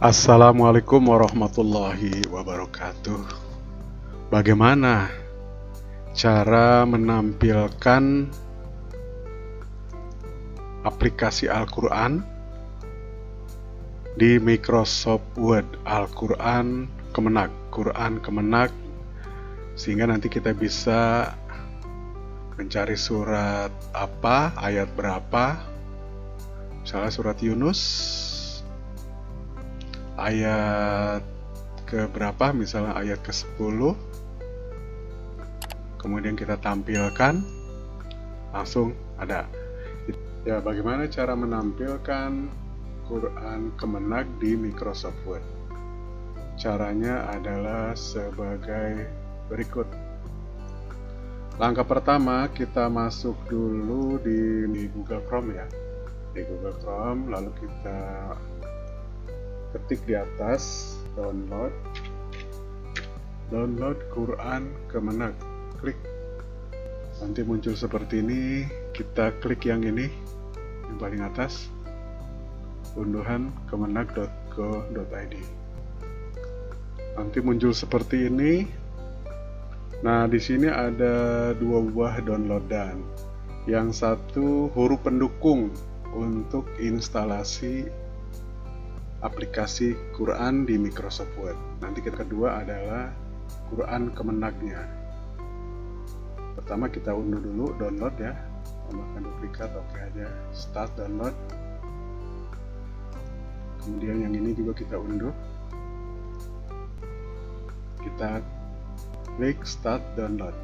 Assalamualaikum warahmatullahi wabarakatuh. Bagaimana cara menampilkan aplikasi Al-Quran di Microsoft Word, Al-Quran, Kemenag, Quran, Kemenag, sehingga nanti kita bisa mencari surat apa, ayat berapa, misalnya surat Yunus ayat ke berapa, misalnya ayat ke 10, kemudian kita tampilkan langsung ada. Ya, bagaimana cara menampilkan Quran Kemenag di Microsoft Word? Caranya adalah sebagai berikut. Langkah pertama, kita masuk dulu di Google Chrome ya, di Google Chrome, lalu kita ketik di atas download Quran Kemenag, klik, nanti muncul seperti ini. Kita klik yang ini yang paling atas, unduhan kemenag.go.id, nanti muncul seperti ini. Nah, di sini ada dua buah downloadan, yang satu huruf pendukung untuk instalasi aplikasi Quran di Microsoft Word. Nanti yang kedua adalah Quran Kemenagnya. Pertama kita unduh dulu, download ya, tambahkan duplikat, oke aja, start download. Kemudian yang ini juga kita unduh, kita klik start download.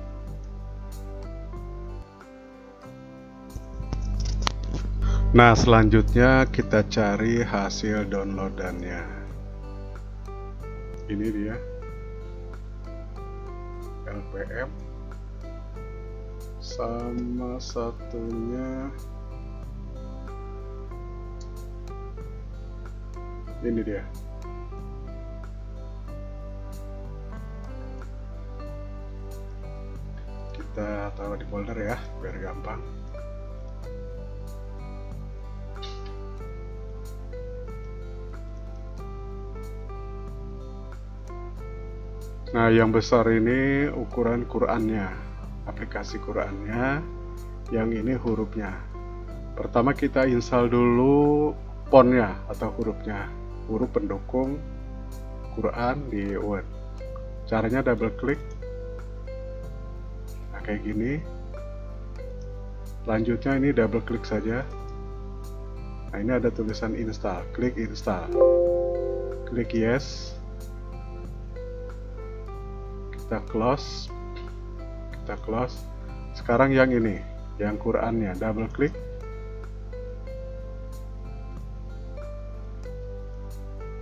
Nah, selanjutnya kita cari hasil downloadannya. Ini dia, LPM sama satunya ini dia. Kita taruh di folder ya, biar gampang. Nah, yang besar ini ukuran Qurannya, aplikasi Qurannya, yang ini hurufnya. Pertama kita install dulu fontnya atau hurufnya, huruf pendukung Quran di Word. Caranya double klik, nah kayak gini. Lanjutnya ini double klik saja. Nah, ini ada tulisan install, klik install, klik yes. Kita close. Sekarang yang ini, yang Qurannya, double klik.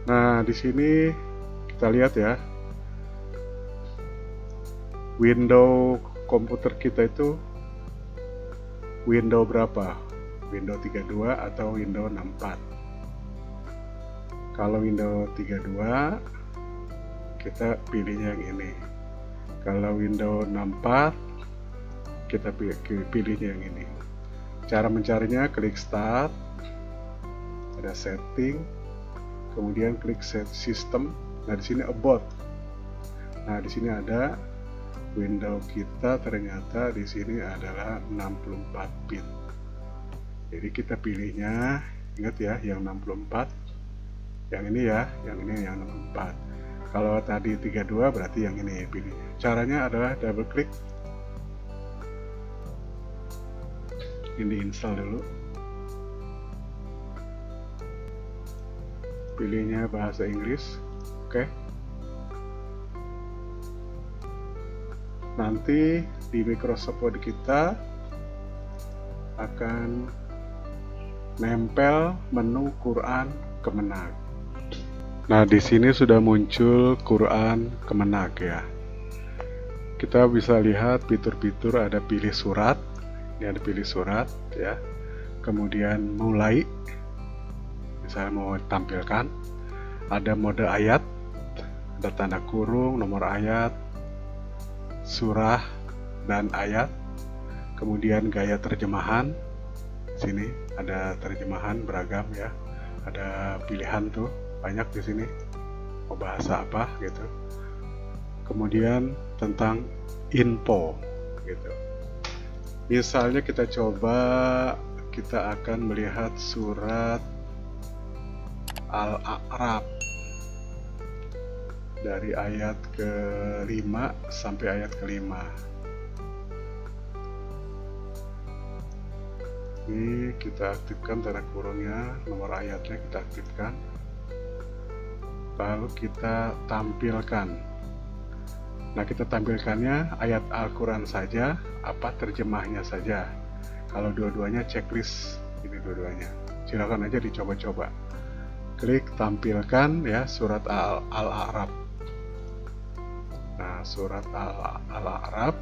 Nah, di sini kita lihat ya, window komputer kita itu window berapa? Window 32 atau window 64? Kalau window 32, kita pilihnya yang ini. Kalau Windows 64, kita pilihnya yang ini. Cara mencarinya, klik Start, ada Setting, kemudian klik Set System. Nah, di sini About. Nah, di sini ada Windows kita, ternyata di sini adalah 64 bit. Jadi kita pilihnya, ingat ya, yang 64. Yang ini ya, yang ini yang 64. Kalau tadi 32, berarti yang ini pilihnya. Caranya adalah double klik. Ini install dulu. Pilihnya bahasa Inggris. Oke. Nanti di Microsoft Word kita akan nempel menu Quran Kemenag. Nah, di sini sudah muncul Quran Kemenag ya. Kita bisa lihat fitur-fitur, ada pilih surat, ini ada pilih surat ya. Kemudian mulai, misalnya mau tampilkan, ada mode ayat, ada tanda kurung, nomor ayat, surah dan ayat. Kemudian gaya terjemahan, sini ada terjemahan beragam ya, ada pilihan tuh. banyak di sini, mau bahasa apa gitu. Kemudian tentang info gitu. Misalnya kita akan melihat surat Al-A'raf dari ayat ke-5 sampai ayat ke-5. Ini kita aktifkan tanda kurungnya, nomor ayatnya kita aktifkan. Lalu kita tampilkan. Nah, kita tampilkannya ayat Al-Quran saja, apa terjemahnya saja. Kalau dua-duanya checklist, ini dua-duanya. Silakan aja dicoba-coba. Klik tampilkan ya surat Al-A'raf. Nah, surat Al-A'raf.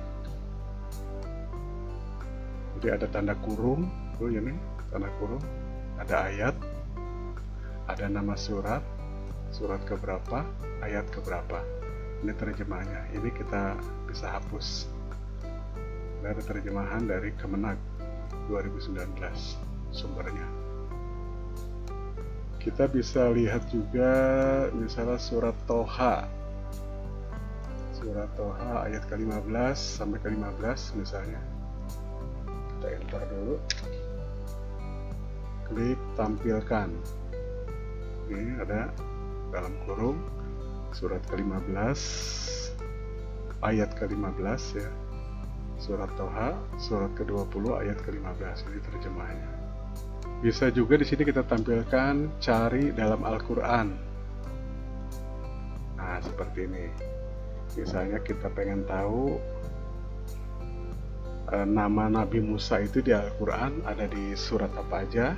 Jadi ada tanda kurung, ini tanda kurung, ada ayat, ada nama surat, surat keberapa, ayat keberapa. Ini terjemahannya. Ini kita bisa hapus. Ini ada terjemahan dari Kemenag 2019 sumbernya. Kita bisa lihat juga misalnya surat Taha. Surat Taha ayat ke-15 sampai ke-15 misalnya. Kita enter dulu, klik tampilkan. Ini ada dalam kurung surat ke-15 ayat ke-15 ya, surat Taha surat ke-20 ayat ke-15. Ini terjemahannya. Bisa juga di sini kita tampilkan cari dalam Al-Quran. Nah, seperti ini. Misalnya kita pengen tahu nama Nabi Musa itu di Al-Quran ada di surat apa aja,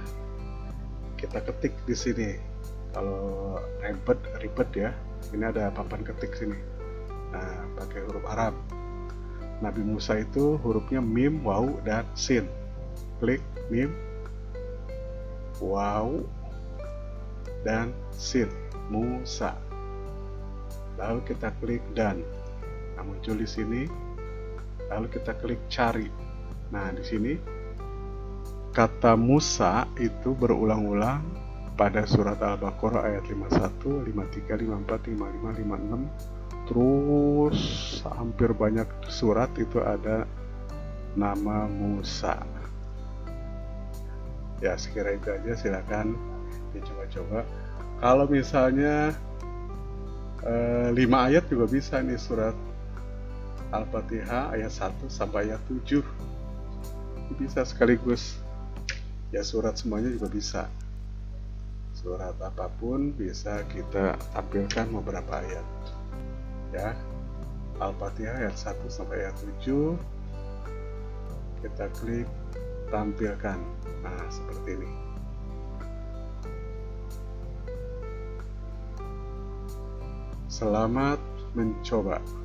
kita ketik di sini. Kalau ribet ya, ini ada papan ketik sini. Nah, pakai huruf Arab. Nabi Musa itu hurufnya mim, waw, dan sin. Klik mim, waw, dan sin, Musa. Lalu kita klik dan. Nah, muncul di sini. Lalu kita klik cari. Nah, di sini kata Musa itu berulang-ulang pada surat Al-Baqarah ayat 51, 53, 54, 55, 56, terus hampir banyak surat itu ada nama Musa. Ya, sekiranya itu aja, silakan dicoba-coba. Kalau misalnya 5 ayat juga bisa nih, surat Al-Fatihah ayat 1 sampai ayat 7 bisa sekaligus ya, surat semuanya juga bisa, surat apapun bisa kita tampilkan beberapa ayat ya. Al-Fatihah ayat 1 sampai ayat 7 kita klik tampilkan. Nah, seperti ini. Selamat mencoba.